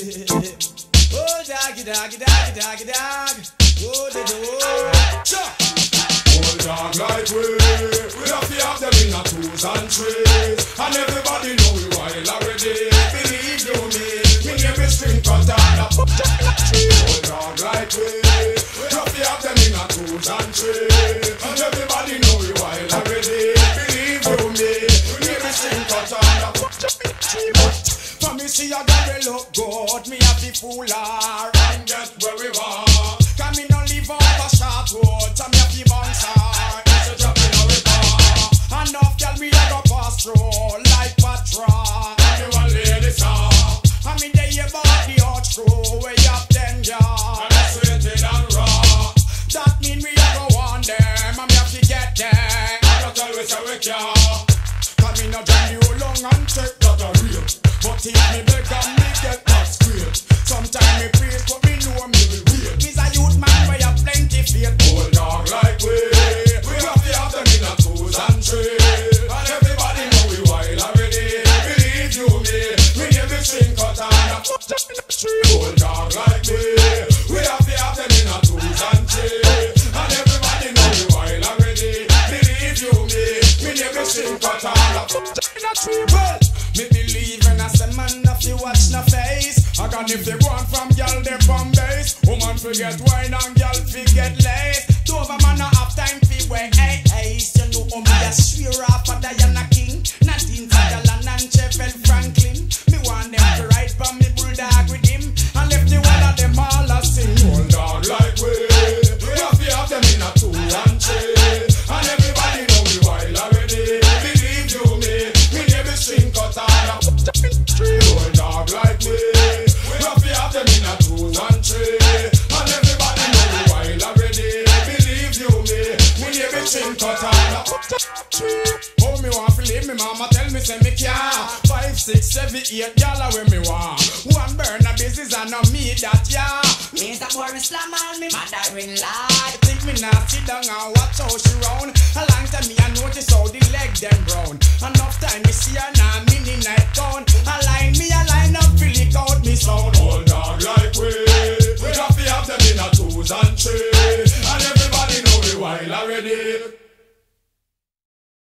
Oh, doggy, doggy, doggy, doggy, dog. Oh, the old dog like we have to have them in a twos and threes, and everybody know we wild already. Believe you me name is String Cutter. Old dog like we have to have them in a twos and threes, and everybody know we wild already. Believe you me name is String Cutter. For me see a girl look good, me have to fool her and get where we want. Can me no live on the short road, and me have to bounce her. It's a job in a river. Enough girl me a go pass through like Patra. And you a lady star. And me dey about the hot crew way up danger. And it's sweated and raw. That mean me a go on them, and me have to get them. I don't always say we care. Can me no join you long and take that a real. But if me beg and me get that straight, sometimes me praise but me know me will wait. Me's a youth man where you plenty faith. Old dog like we have to have them in a twos and threes, and everybody know we wild already. Believe you me, we give it string cut and a put them in a tree. Old dog like we have to have them in a twos and threes, and everybody know we wild already. Believe you me, we give it string cut and a put them in a tree. Me believe in a man if you watch na face. I can if they want from girl they from base. Woman forget wine and girl forget lace. Two of a man not have time for wear ace. You know me a swear off a Diana King, Nadine Fadala and Chevel Franklin. Me want them to ride for me bulldog with him, and left the one of them all a sing. Old dog like we have to have them in a two and three, and everybody know we wild already. Believe you me, we never string cut out. Old dog like me, we have to have them in a twos and threes, and everybody know we wild already. Believe you me, we need a string cut and a. Oh, me want to leave me mama tell me say me can't. 5, 6, 7, 8 gyal where me want. One burn a business and a me that ya. Me is a boring slam and me mother-in-law. Think me now sit down and watch how she round. A long time me I notice how the leg them brown. Enough time me see her now me in night gown.